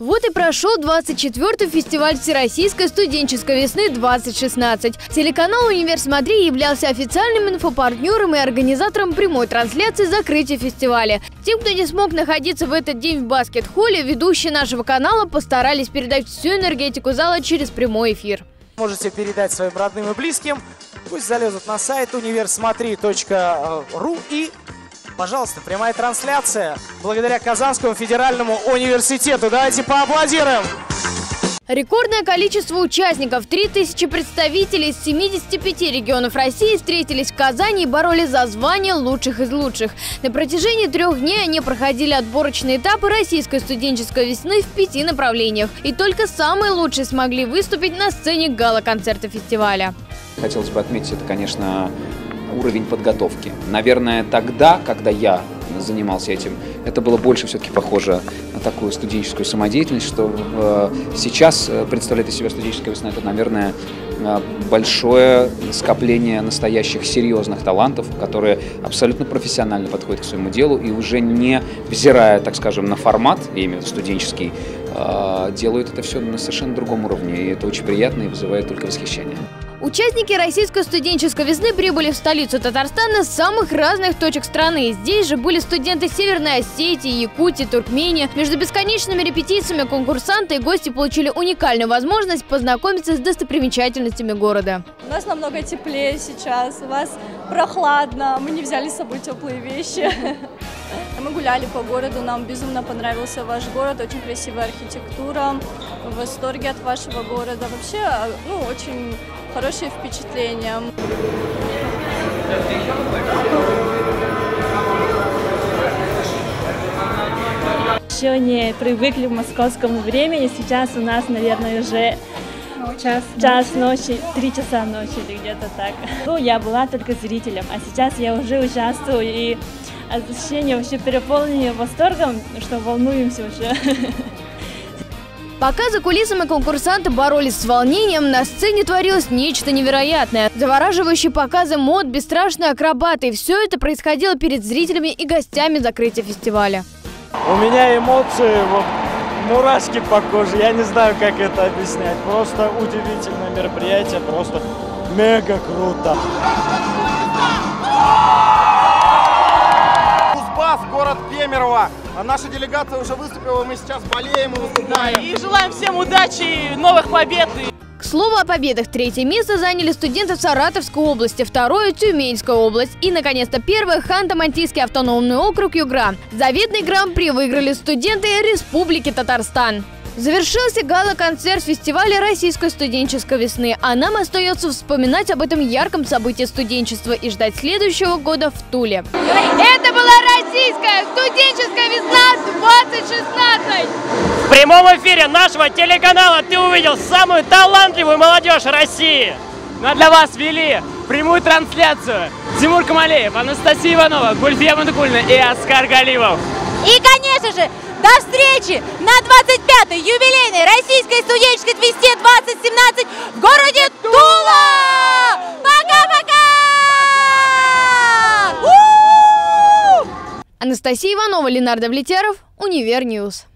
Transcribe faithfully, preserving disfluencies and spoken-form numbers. Вот и прошел двадцать четвёртый фестиваль Всероссийской студенческой весны две тысячи шестнадцать. Телеканал «Универ Смотри» являлся официальным инфопартнером и организатором прямой трансляции закрытия фестиваля. Тем, кто не смог находиться в этот день в баскет-холле, ведущие нашего канала постарались передать всю энергетику зала через прямой эфир. Можете передать своим родным и близким. Пусть залезут на сайт универ смотри точка ру и... Пожалуйста, прямая трансляция благодаря Казанскому федеральному университету. Давайте поаплодируем! Рекордное количество участников, три тысячи представителей из семидесяти пяти регионов России встретились в Казани и боролись за звание лучших из лучших. На протяжении трех дней они проходили отборочные этапы российской студенческой весны в пяти направлениях. И только самые лучшие смогли выступить на сцене гала-концерта фестиваля. Хотелось бы отметить, это, конечно, уровень подготовки. Наверное, тогда, когда я занимался этим, это было больше все-таки похоже на такую студенческую самодеятельность, что э, сейчас представляет из себя студенческая весна. Это, наверное, большое скопление настоящих серьезных талантов, которые абсолютно профессионально подходят к своему делу и уже не взирая, так скажем, на формат, я имею в виду студенческий, э, делают это все на совершенно другом уровне. И это очень приятно и вызывает только восхищение. Участники российской студенческой весны прибыли в столицу Татарстана с самых разных точек страны. Здесь же были студенты Северной Осетии, Якутии, Туркмении. Между бесконечными репетициями конкурсанты и гости получили уникальную возможность познакомиться с достопримечательностями города. У нас намного теплее сейчас, у вас прохладно, мы не взяли с собой теплые вещи. Мы гуляли по городу, нам безумно понравился ваш город, очень красивая архитектура, в восторге от вашего города. Вообще, ну, очень хорошие впечатления. Еще не привыкли к московскому времени, сейчас у нас, наверное, уже... Час ночи. Час ночи, три часа ночи или где-то так. Ну, я была только зрителем, а сейчас я уже участвую, и ощущение вообще переполнено восторгом, что волнуемся уже. Пока за кулисами конкурсанты боролись с волнением, на сцене творилось нечто невероятное. Завораживающие показы мод, бесстрашные акробаты. Все это происходило перед зрителями и гостями закрытия фестиваля. У меня эмоции... Мурашки по коже, я не знаю, как это объяснять. Просто удивительное мероприятие, просто мега круто. Кузбасс, город Кемерово. Наша делегация уже выступила, мы сейчас болеем и выступаем. И желаем всем удачи, новых побед. К слову о победах, третье место заняли студенты Саратовской области, второе – Тюменская область и, наконец-то, первое – Ханты-Мансийский автономный округ Югра. Заветный гран-при выиграли студенты Республики Татарстан. Завершился гала-концерт фестиваля российской студенческой весны, а нам остается вспоминать об этом ярком событии студенчества и ждать следующего года в Туле. Это была российская студенческая весна две тысячи шестнадцать! В прямом эфире нашего телеканала ты увидел самую талантливую молодежь России! Но для вас вели прямую трансляцию Тимур Камалеев, Анастасия Иванова, Гульфия Мандыгульна и Оскар Галимов. И, конечно же, до встречи на двадцать пятой юбилейной российской студенческой весне две тысячи семнадцать в городе Тула! Пока-пока! Анастасия Иванова, Ленар Давлетяров, Универньюз.